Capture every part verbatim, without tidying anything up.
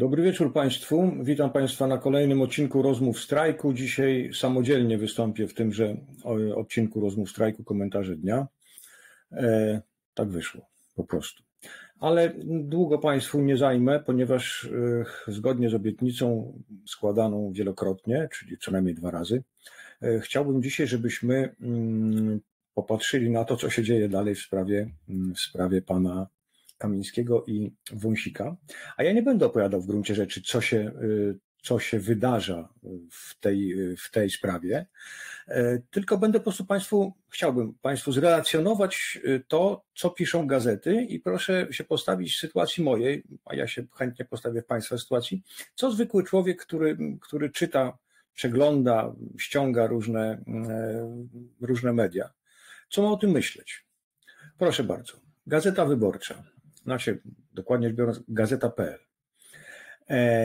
Dobry wieczór Państwu. Witam Państwa na kolejnym odcinku Rozmów Strajku. Dzisiaj samodzielnie wystąpię w tymże odcinku Rozmów Strajku, komentarze dnia. E, tak wyszło, po prostu. Ale długo Państwu nie zajmę, ponieważ e, zgodnie z obietnicą składaną wielokrotnie, czyli co najmniej dwa razy, e, chciałbym dzisiaj, żebyśmy mm, popatrzyli na to, co się dzieje dalej w sprawie, w sprawie Pana Kamińskiego i Wąsika. A ja nie będę opowiadał w gruncie rzeczy, co się, co się wydarza w tej, w tej sprawie, tylko będę po prostu Państwu, chciałbym Państwu zrelacjonować to, co piszą gazety i proszę się postawić w sytuacji mojej, a ja się chętnie postawię w Państwa sytuacji, co zwykły człowiek, który, który czyta, przegląda, ściąga różne, różne media. Co ma o tym myśleć? Proszę bardzo. Gazeta Wyborcza. Znaczy, dokładnie rzecz biorąc, gazeta kropka p l.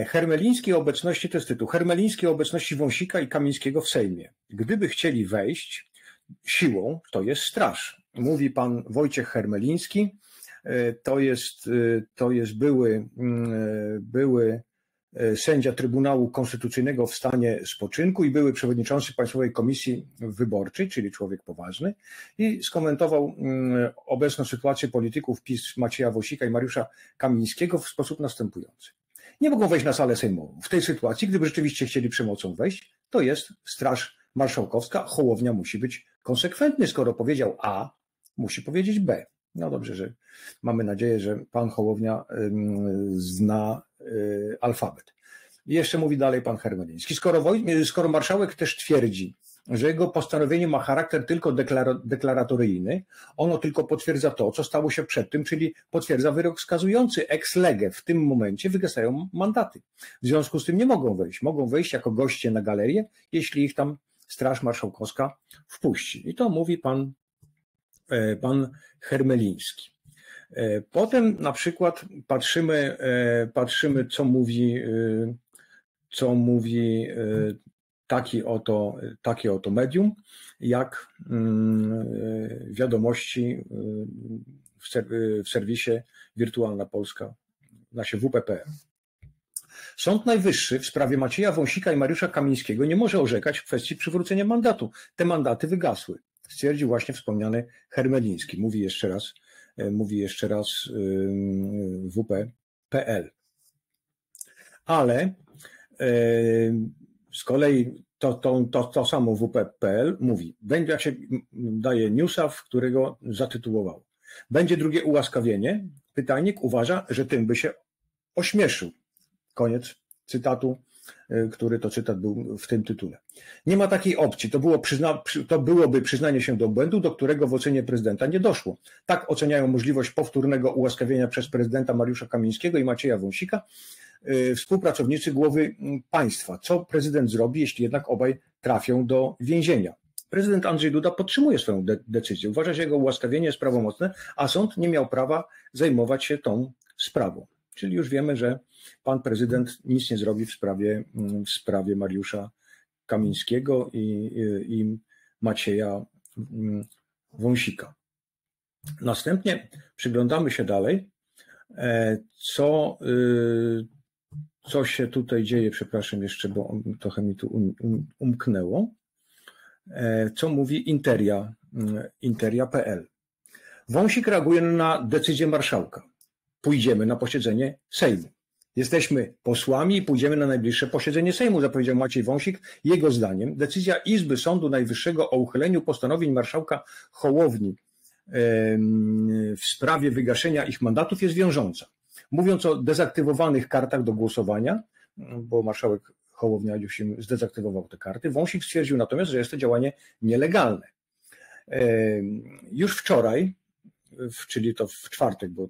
E, Hermeliński o obecności, to jest tytuł, Hermeliński o obecności Wąsika i Kamińskiego w Sejmie. Gdyby chcieli wejść siłą, to jest straż. Mówi pan Wojciech Hermeliński, e, to jest, e, to jest były, e, były sędzia Trybunału Konstytucyjnego w stanie spoczynku i były przewodniczący Państwowej Komisji Wyborczej, czyli człowiek poważny, i skomentował obecną sytuację polityków PiS Macieja Wąsika i Mariusza Kamińskiego w sposób następujący. Nie mogą wejść na salę sejmową. W tej sytuacji, gdyby rzeczywiście chcieli przemocą wejść, to jest Straż Marszałkowska. Hołownia musi być konsekwentny. Skoro powiedział A, musi powiedzieć B. No dobrze, że mamy nadzieję, że pan Hołownia zna alfabet. Jeszcze mówi dalej pan Hermeliński. Skoro, Woj... Skoro marszałek też twierdzi, że jego postanowienie ma charakter tylko deklar... deklaratoryjny, ono tylko potwierdza to, co stało się przed tym, czyli potwierdza wyrok skazujący ex lege. W tym momencie wygasają mandaty. W związku z tym nie mogą wejść. Mogą wejść jako goście na galerię, jeśli ich tam Straż Marszałkowska wpuści. I to mówi pan, pan Hermeliński. Potem na przykład patrzymy, patrzymy co mówi, co mówi taki oto, takie oto medium, jak wiadomości w serwisie Wirtualna Polska, znaczy w p p. Sąd Najwyższy w sprawie Macieja Wąsika i Mariusza Kamińskiego nie może orzekać w kwestii przywrócenia mandatu. Te mandaty wygasły, stwierdził właśnie wspomniany Hermeliński. Mówi jeszcze raz Mówi jeszcze raz w p p l. Ale z kolei to, to, to, to samo w p p l mówi. Będzie, jak się daje newsa, w którego zatytułował. Będzie drugie ułaskawienie. Pytajnik uważa, że tym by się ośmieszył. Koniec cytatu, który to cytat był w tym tytule. Nie ma takiej opcji. To, było przyzna... to byłoby przyznanie się do błędu, do którego w ocenie prezydenta nie doszło. Tak oceniają możliwość powtórnego ułaskawienia przez prezydenta Mariusza Kamińskiego i Macieja Wąsika współpracownicy głowy państwa. Co prezydent zrobi, jeśli jednak obaj trafią do więzienia? Prezydent Andrzej Duda podtrzymuje swoją de decyzję. Uważa, że jego ułaskawienie jest prawomocne, a sąd nie miał prawa zajmować się tą sprawą. Czyli już wiemy, że pan prezydent nic nie zrobi w sprawie, w sprawie Mariusza Kamińskiego i, i, i Macieja Wąsika. Następnie przyglądamy się dalej, co, co się tutaj dzieje, przepraszam jeszcze, bo trochę mi tu umknęło, co mówi Interia, interia kropka p l. Wąsik reaguje na decyzję marszałka. Pójdziemy na posiedzenie Sejmu. Jesteśmy posłami i pójdziemy na najbliższe posiedzenie Sejmu, zapowiedział Maciej Wąsik. Jego zdaniem decyzja Izby Sądu Najwyższego o uchyleniu postanowień marszałka Hołowni w sprawie wygaszenia ich mandatów jest wiążąca. Mówiąc o dezaktywowanych kartach do głosowania, bo marszałek Hołownia już im zdezaktywował te karty, Wąsik stwierdził natomiast, że jest to działanie nielegalne. Już wczoraj, czyli to w czwartek, bo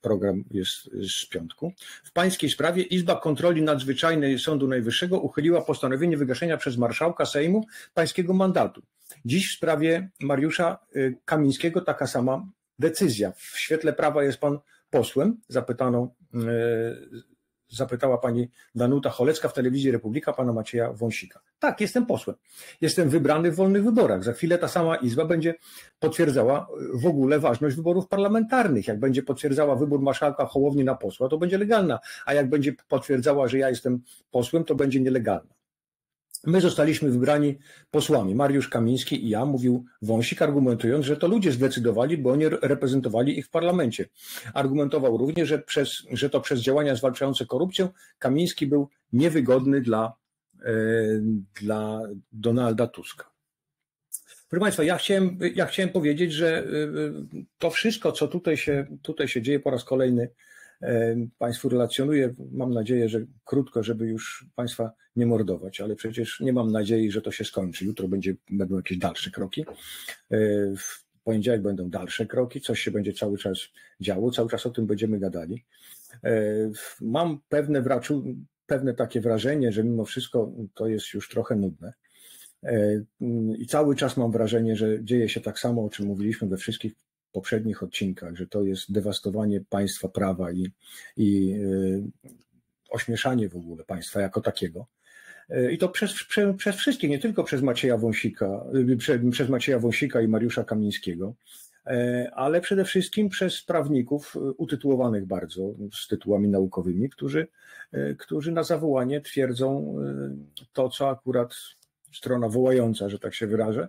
program jest z piątku. W pańskiej sprawie Izba Kontroli Nadzwyczajnej Sądu Najwyższego uchyliła postanowienie wygaszenia przez marszałka Sejmu pańskiego mandatu. Dziś w sprawie Mariusza Kamińskiego taka sama decyzja. W świetle prawa jest pan posłem, zapytano, zapytała pani Danuta Cholecka w Telewizji Republika pana Macieja Wąsika. Tak, jestem posłem. Jestem wybrany w wolnych wyborach. Za chwilę ta sama Izba będzie potwierdzała w ogóle ważność wyborów parlamentarnych. Jak będzie potwierdzała wybór marszałka Hołowni na posła, to będzie legalna. A jak będzie potwierdzała, że ja jestem posłem, to będzie nielegalna. My zostaliśmy wybrani posłami. Mariusz Kamiński i ja, mówił Wąsik, argumentując, że to ludzie zdecydowali, bo oni reprezentowali ich w parlamencie. Argumentował również, że, przez, że to przez działania zwalczające korupcję Kamiński był niewygodny dla, e, dla Donalda Tuska. Proszę Państwa, ja chciałem, ja chciałem powiedzieć, że to wszystko, co tutaj się, tutaj się dzieje po raz kolejny, Państwu relacjonuję, mam nadzieję, że krótko, żeby już Państwa nie mordować, ale przecież nie mam nadziei, że to się skończy. Jutro będzie, będą jakieś dalsze kroki, w poniedziałek będą dalsze kroki, coś się będzie cały czas działo, cały czas o tym będziemy gadali. Mam pewne, pewne takie wrażenie, że mimo wszystko to jest już trochę nudne i cały czas mam wrażenie, że dzieje się tak samo, o czym mówiliśmy we wszystkich poprzednich odcinkach, że to jest dewastowanie państwa prawa i, i y, ośmieszanie w ogóle państwa jako takiego. Y, I to przez, prze, przez wszystkich, nie tylko przez Macieja Wąsika, y, prze, przez Macieja Wąsika i Mariusza Kamińskiego, y, ale przede wszystkim przez prawników utytułowanych bardzo z tytułami naukowymi, którzy, y, którzy na zawołanie twierdzą y, to, co akurat strona wołająca, że tak się wyrażę,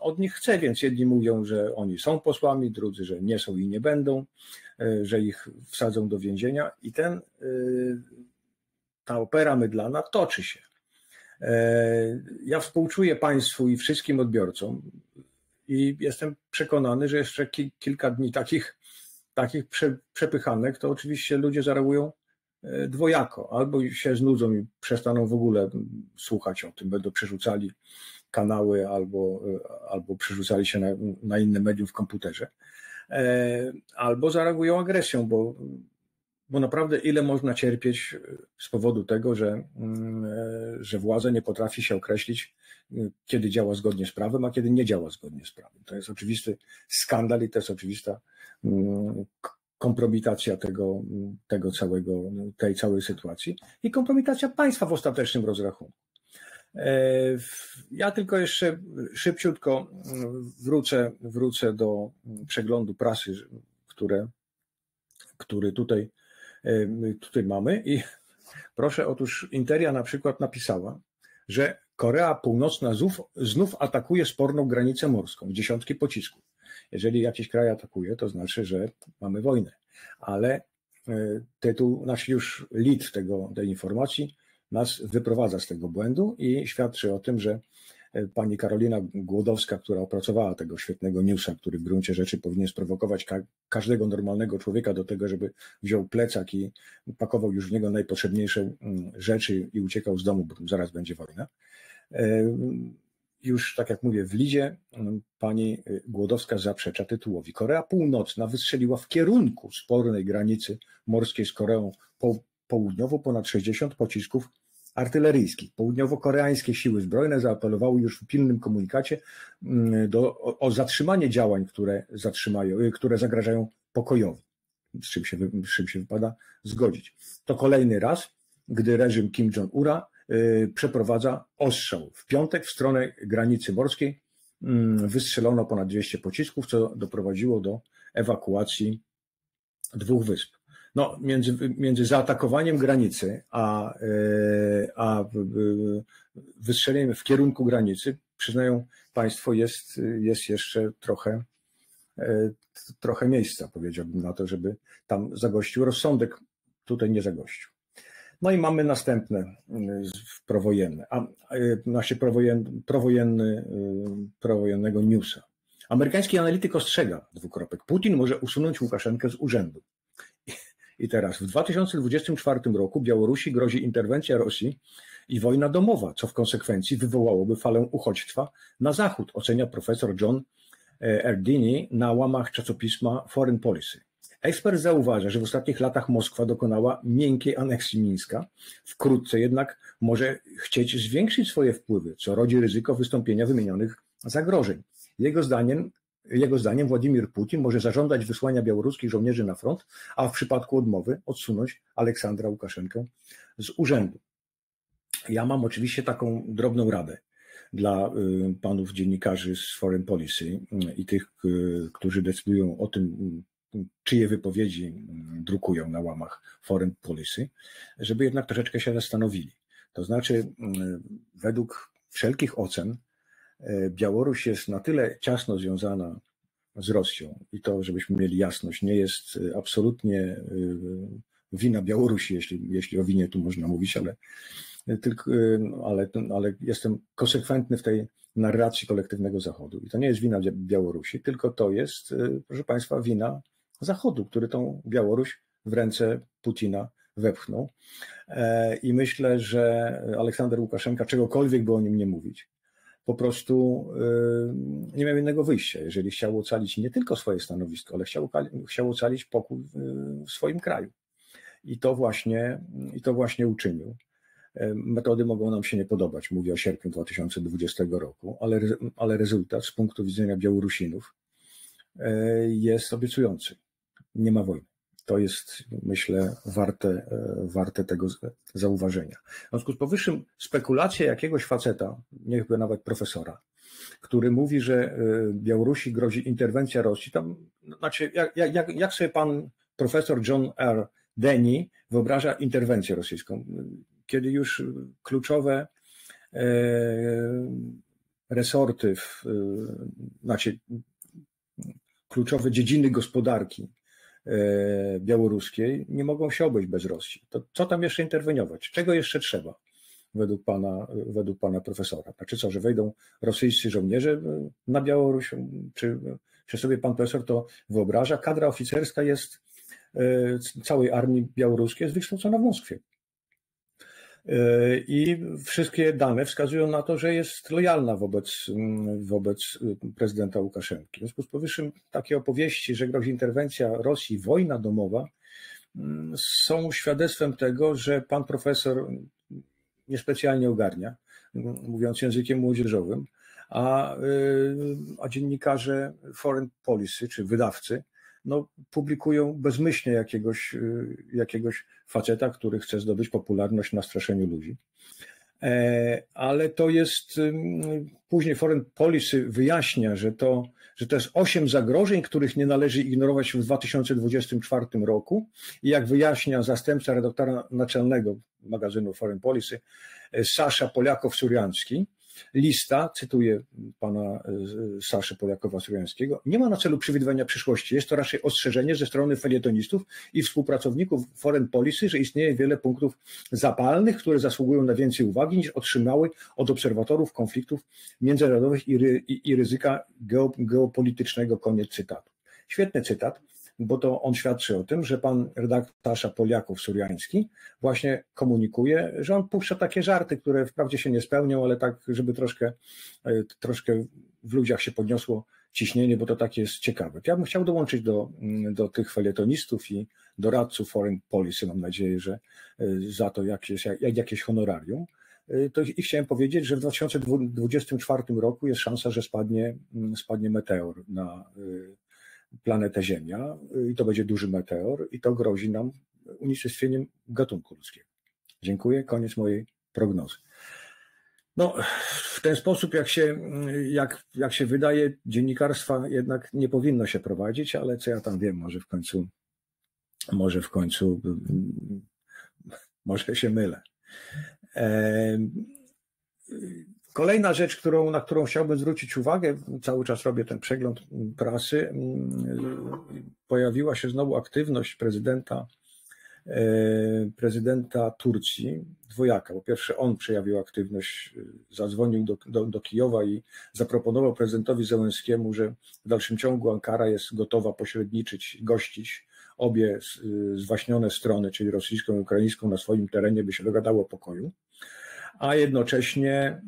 od nich chce, więc jedni mówią, że oni są posłami, drudzy, że nie są i nie będą, że ich wsadzą do więzienia i ten, ta opera mydlana toczy się. Ja współczuję Państwu i wszystkim odbiorcom i jestem przekonany, że jeszcze kilka dni takich, takich prze, przepychanek, to oczywiście ludzie zareagują dwojako. Albo się znudzą i przestaną w ogóle słuchać o tym, będą przerzucali kanały albo, albo przerzucali się na, na inne medium w komputerze, e, albo zareagują agresją, bo, bo naprawdę ile można cierpieć z powodu tego, że, że władza nie potrafi się określić, kiedy działa zgodnie z prawem, a kiedy nie działa zgodnie z prawem. To jest oczywisty skandal i to jest oczywista kompromitacja tego, tego całego, tej całej sytuacji i kompromitacja państwa w ostatecznym rozrachunku. Ja tylko jeszcze szybciutko wrócę, wrócę do przeglądu prasy, które, który tutaj, tutaj mamy i proszę, otóż Interia na przykład napisała, że Korea Północna znów, znów atakuje sporną granicę morską, dziesiątki pocisków. Jeżeli jakiś kraj atakuje, to znaczy, że mamy wojnę, ale tytuł, nasz już lead tego, tej informacji nas wyprowadza z tego błędu i świadczy o tym, że pani Karolina Głodowska, która opracowała tego świetnego newsa, który w gruncie rzeczy powinien sprowokować ka każdego normalnego człowieka do tego, żeby wziął plecak i pakował już w niego najpotrzebniejsze rzeczy i uciekał z domu, bo zaraz będzie wojna. Już, tak jak mówię, w lidzie pani Głodowska zaprzecza tytułowi. Korea Północna wystrzeliła w kierunku spornej granicy morskiej z Koreą Południowo ponad sześćdziesiąt pocisków artyleryjskich. Południowo-koreańskie siły zbrojne zaapelowały już w pilnym komunikacie do, o, o zatrzymanie działań, które, zatrzymają, które zagrażają pokojowi, z czym, się, z czym się wypada zgodzić. To kolejny raz, gdy reżim Kim Jong-una y, przeprowadza ostrzał. W piątek w stronę granicy morskiej y, wystrzelono ponad dwieście pocisków, co doprowadziło do ewakuacji dwóch wysp. No, między, między zaatakowaniem granicy a, a wystrzeleniem w kierunku granicy, przyznają Państwo, jest, jest jeszcze trochę, trochę miejsca, powiedziałbym, na to, żeby tam zagościł rozsądek. Tutaj nie zagościł. No i mamy następne prowojenne, a znaczy prowojen, prowojenny, prowojennego newsa. Amerykański analityk ostrzega, dwukropek, Putin może usunąć Łukaszenkę z urzędu. I teraz w dwa tysiące dwudziestym czwartym roku Białorusi grozi interwencja Rosji i wojna domowa, co w konsekwencji wywołałoby falę uchodźstwa na zachód, ocenia profesor John Erdini na łamach czasopisma Foreign Policy. Ekspert zauważa, że w ostatnich latach Moskwa dokonała miękkiej aneksji Mińska, wkrótce jednak może chcieć zwiększyć swoje wpływy, co rodzi ryzyko wystąpienia wymienionych zagrożeń. Jego zdaniem Jego zdaniem Władimir Putin może zażądać wysłania białoruskich żołnierzy na front, a w przypadku odmowy odsunąć Aleksandra Łukaszenkę z urzędu. Ja mam oczywiście taką drobną radę dla panów dziennikarzy z Foreign Policy i tych, którzy decydują o tym, czyje wypowiedzi drukują na łamach Foreign Policy, żeby jednak troszeczkę się zastanowili. To znaczy, według wszelkich ocen Białoruś jest na tyle ciasno związana z Rosją i to, żebyśmy mieli jasność, nie jest absolutnie wina Białorusi, jeśli, jeśli o winie tu można mówić, ale, tylko, ale, ale jestem konsekwentny w tej narracji kolektywnego Zachodu. I to nie jest wina Białorusi, tylko to jest, proszę Państwa, wina Zachodu, który tą Białoruś w ręce Putina wepchnął. I myślę, że Aleksander Łukaszenka, czegokolwiek by o nim nie mówić, po prostu nie miał innego wyjścia, jeżeli chciał ocalić nie tylko swoje stanowisko, ale chciał, chciał ocalić pokój w swoim kraju. I to właśnie, i to właśnie uczynił. Metody mogą nam się nie podobać, mówię o sierpniu dwa tysiące dwudziestego roku, ale, ale rezultat z punktu widzenia Białorusinów jest obiecujący. Nie ma wojny. To jest, myślę, warte, warte tego zauważenia. W związku z powyższym spekulacje jakiegoś faceta, niechby nawet profesora, który mówi, że Białorusi grozi interwencja Rosji, tam, znaczy, jak, jak, jak sobie pan profesor John Erdini wyobraża interwencję rosyjską, kiedy już kluczowe e, resorty, w, e, znaczy kluczowe dziedziny gospodarki białoruskiej nie mogą się obejść bez Rosji. To co tam jeszcze interweniować? Czego jeszcze trzeba według pana, według pana profesora? Znaczy co, że wejdą rosyjscy żołnierze na Białoruś? Czy, czy sobie pan profesor to wyobraża? Kadra oficerska jest całej armii białoruskiej jest wykształcona w Moskwie. I wszystkie dane wskazują na to, że jest lojalna wobec, wobec prezydenta Łukaszenki. W związku z powyższym takie opowieści, że grozi interwencja Rosji, wojna domowa, są świadectwem tego, że pan profesor niespecjalnie ogarnia, mówiąc językiem młodzieżowym, a, a dziennikarze Foreign Policy czy wydawcy no, publikują bezmyślnie jakiegoś, jakiegoś faceta, który chce zdobyć popularność na straszeniu ludzi. Ale to jest, później Foreign Policy wyjaśnia, że to, że to jest osiem zagrożeń, których nie należy ignorować w dwa tysiące dwudziestym czwartym roku. I jak wyjaśnia zastępca redaktora naczelnego magazynu Foreign Policy, Sasha Polyakoff-Suransky, lista, cytuję pana Saszy Poljakowa-Surańskiego, nie ma na celu przewidywania przyszłości. Jest to raczej ostrzeżenie ze strony felietonistów i współpracowników Foreign Policy, że istnieje wiele punktów zapalnych, które zasługują na więcej uwagi niż otrzymały od obserwatorów konfliktów międzynarodowych i, ry i ryzyka geopolitycznego. Koniec cytatu. Świetny cytat, bo to on świadczy o tym, że pan redaktor Sasha Polyakoff-Surański właśnie komunikuje, że on puszcza takie żarty, które wprawdzie się nie spełnią, ale tak, żeby troszkę, troszkę w ludziach się podniosło ciśnienie, bo to takie jest ciekawe. Ja bym chciał dołączyć do, do tych felietonistów i doradców Foreign Policy, mam nadzieję, że za to jakieś, jakieś honorarium. To i chciałem powiedzieć, że w dwa tysiące dwudziestym czwartym roku jest szansa, że spadnie, spadnie meteor na planetę Ziemia i to będzie duży meteor i to grozi nam unicestwieniem gatunku ludzkiego. Dziękuję, koniec mojej prognozy. No, w ten sposób, jak się, jak, jak się wydaje, dziennikarstwa jednak nie powinno się prowadzić, ale co ja tam wiem, może w końcu, może w końcu, może się mylę. E Kolejna rzecz, którą, na którą chciałbym zwrócić uwagę, cały czas robię ten przegląd prasy, pojawiła się znowu aktywność prezydenta, prezydenta Turcji, dwojaka. Po pierwsze on przejawił aktywność, zadzwonił do, do, do Kijowa i zaproponował prezydentowi Zełęskiemu, że w dalszym ciągu Ankara jest gotowa pośredniczyć, gościć obie zwaśnione strony, czyli rosyjską i ukraińską na swoim terenie, by się dogadało o pokoju. A jednocześnie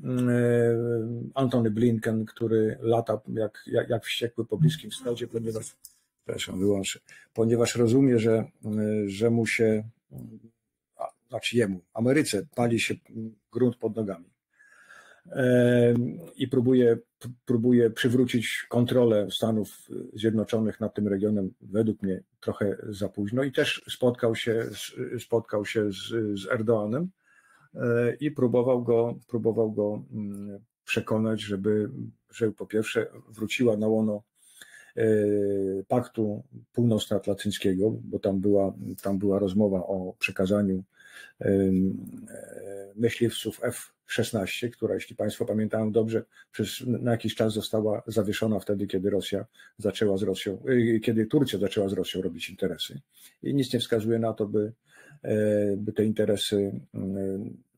Anthony Blinken, który lata jak, jak, jak wściekły po Bliskim Wschodzie, ponieważ, przepraszam, wyłączę, ponieważ rozumie, że, że mu się, znaczy jemu, Ameryce pali się grunt pod nogami i próbuje próbuje przywrócić kontrolę Stanów Zjednoczonych nad tym regionem, według mnie trochę za późno, i też spotkał się, spotkał się z, z Erdoğanem i próbował go, próbował go przekonać, żeby, żeby po pierwsze wróciła na łono Paktu Północnoatlantyckiego, bo tam była, tam była rozmowa o przekazaniu myśliwców F szesnaście, która, jeśli Państwo pamiętają dobrze, przez, na jakiś czas została zawieszona wtedy, kiedy Rosja zaczęła z Rosją, kiedy Turcja zaczęła z Rosją robić interesy. I nic nie wskazuje na to, by, by te interesy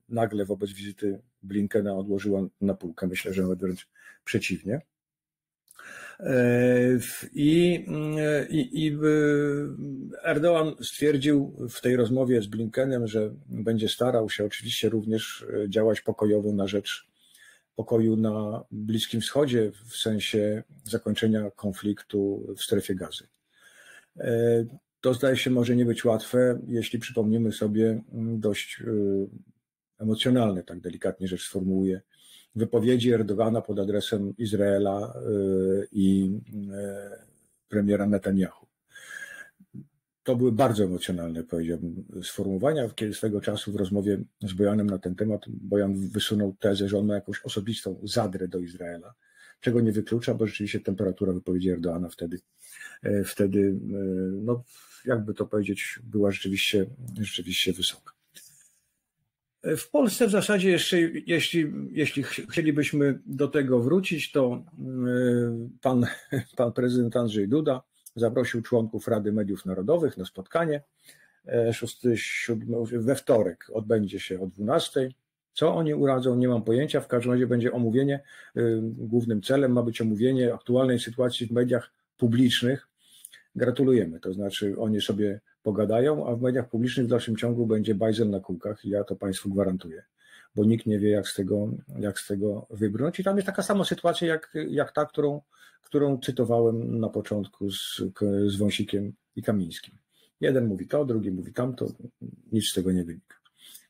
nagle wobec wizyty Blinkena odłożyła na półkę. Myślę, że wręcz przeciwnie. I, i, i Erdoğan stwierdził w tej rozmowie z Blinkenem, że będzie starał się oczywiście również działać pokojowo na rzecz pokoju na Bliskim Wschodzie, w sensie zakończenia konfliktu w Strefie Gazy. To, zdaje się, może nie być łatwe, jeśli przypomnimy sobie dość emocjonalne, tak delikatnie rzecz sformułuję, wypowiedzi Erdoğana pod adresem Izraela i premiera Netanyahu. To były bardzo emocjonalne, powiedziałbym, sformułowania. Kiedy swego czasu w rozmowie z Bojanem na ten temat, Bojan wysunął tezę, że on ma jakąś osobistą zadrę do Izraela, czego nie wyklucza, bo rzeczywiście temperatura wypowiedzi Erdoğana wtedy, wtedy, no, jakby to powiedzieć, była rzeczywiście, rzeczywiście wysoka. W Polsce w zasadzie jeszcze, jeśli, jeśli chcielibyśmy do tego wrócić, to pan, pan prezydent Andrzej Duda zaprosił członków Rady Mediów Narodowych na spotkanie. szóstego, siódmego, we wtorek odbędzie się o dwunastej. Co oni uradzą, nie mam pojęcia. W każdym razie będzie omówienie, głównym celem ma być omówienie aktualnej sytuacji w mediach publicznych. Gratulujemy, to znaczy oni sobie pogadają, a w mediach publicznych w dalszym ciągu będzie bajzel na kółkach, ja to Państwu gwarantuję, bo nikt nie wie, jak z tego, jak z tego wybrnąć. I tam jest taka sama sytuacja, jak, jak ta, którą, którą cytowałem na początku z, z Wąsikiem i Kamińskim. Jeden mówi to, drugi mówi tamto, nic z tego nie wynika.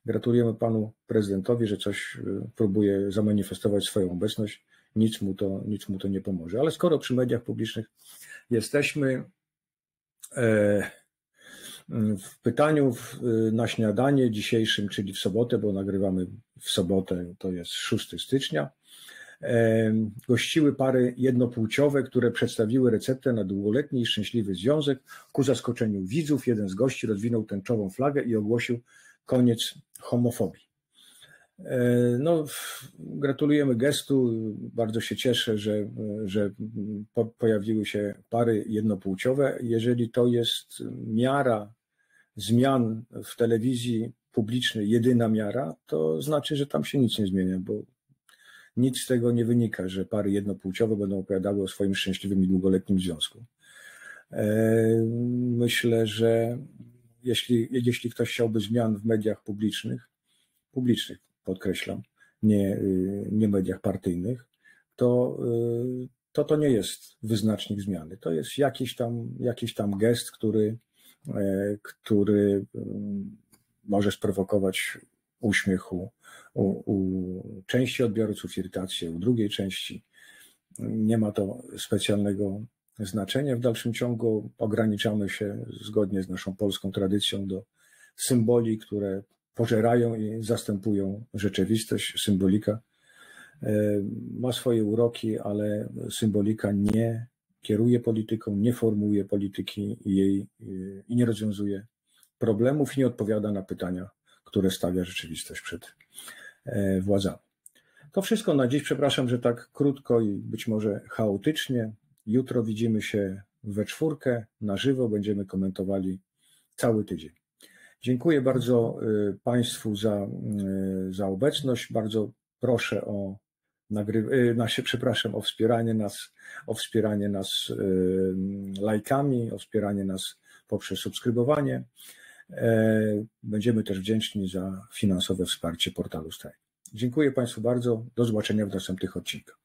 Gratulujemy Panu Prezydentowi, że coś próbuje zamanifestować swoją obecność, nic mu to, nic mu to nie pomoże. Ale skoro przy mediach publicznych jesteśmy, w pytaniu na śniadanie dzisiejszym, czyli w sobotę, bo nagrywamy w sobotę, to jest szóstego stycznia, gościły pary jednopłciowe, które przedstawiły receptę na długoletni i szczęśliwy związek. Ku zaskoczeniu widzów jeden z gości rozwinął tęczową flagę i ogłosił koniec homofobii. No, gratulujemy gestu, bardzo się cieszę, że, że po, pojawiły się pary jednopłciowe. Jeżeli to jest miara zmian w telewizji publicznej, jedyna miara, to znaczy, że tam się nic nie zmienia, bo nic z tego nie wynika, że pary jednopłciowe będą opowiadały o swoim szczęśliwym i długoletnim związku. Myślę, że jeśli, jeśli ktoś chciałby zmian w mediach publicznych, publicznych, podkreślam, nie, nie mediach partyjnych, to, to to nie jest wyznacznik zmiany. To jest jakiś tam, jakiś tam gest, który, który może sprowokować uśmiech u, u części odbiorców, irytację u drugiej części. Nie ma to specjalnego znaczenia. W dalszym ciągu ograniczamy się zgodnie z naszą polską tradycją do symboli, które pożerają i zastępują rzeczywistość. Symbolika ma swoje uroki, ale symbolika nie kieruje polityką, nie formułuje polityki i, jej, i nie rozwiązuje problemów, nie odpowiada na pytania, które stawia rzeczywistość przed władzami. To wszystko na dziś. Przepraszam, że tak krótko i być może chaotycznie. Jutro widzimy się we czwórkę na żywo. Będziemy komentowali cały tydzień. Dziękuję bardzo Państwu za, za obecność. Bardzo proszę o, nagry... znaczy, przepraszam, o wspieranie nas, o wspieranie nas lajkami, o wspieranie nas poprzez subskrybowanie. Będziemy też wdzięczni za finansowe wsparcie portalu Strajku. Dziękuję Państwu bardzo. Do zobaczenia w następnych odcinkach.